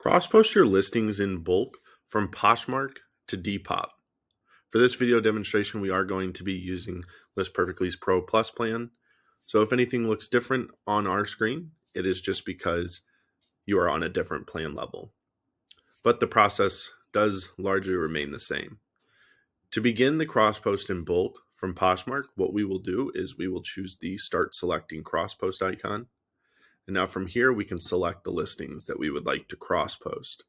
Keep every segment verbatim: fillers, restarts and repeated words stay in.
Cross-post your listings in bulk from Poshmark to Depop. For this video demonstration, we are going to be using List Perfectly's Pro Plus plan. So if anything looks different on our screen, it is just because you are on a different plan level. But the process does largely remain the same. To begin the cross-post in bulk from Poshmark, what we will do is we will choose the Start Selecting Cross-Post icon. And now from here, we can select the listings that we would like to cross-post.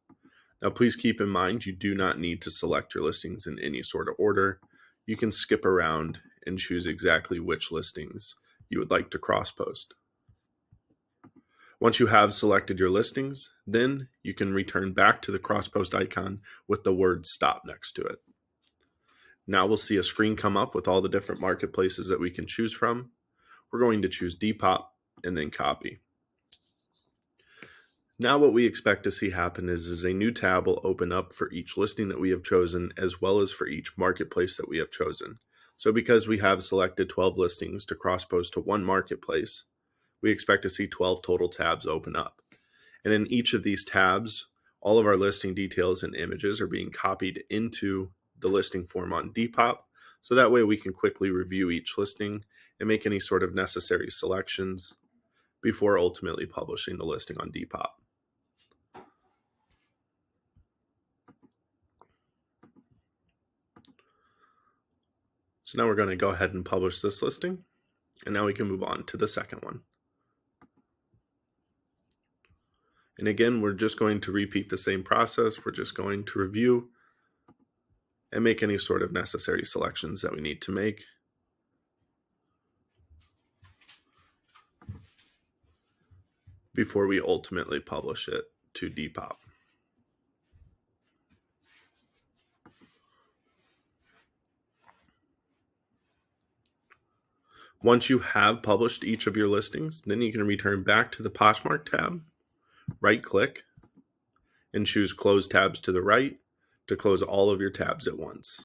Now, please keep in mind, you do not need to select your listings in any sort of order. You can skip around and choose exactly which listings you would like to cross-post. Once you have selected your listings, then you can return back to the cross-post icon with the word stop next to it. Now we'll see a screen come up with all the different marketplaces that we can choose from. We're going to choose Depop and then copy. Now what we expect to see happen is, is a new tab will open up for each listing that we have chosen, as well as for each marketplace that we have chosen. So because we have selected twelve listings to cross-post to one marketplace, we expect to see twelve total tabs open up. And in each of these tabs, all of our listing details and images are being copied into the listing form on Depop. So that way we can quickly review each listing and make any sort of necessary selections before ultimately publishing the listing on Depop. So now we're going to go ahead and publish this listing, and now we can move on to the second one. And again, we're just going to repeat the same process. We're just going to review and make any sort of necessary selections that we need to make. Before we ultimately publish it to Depop. Once you have published each of your listings, then you can return back to the Poshmark tab, right-click, and choose Close Tabs to the right to close all of your tabs at once.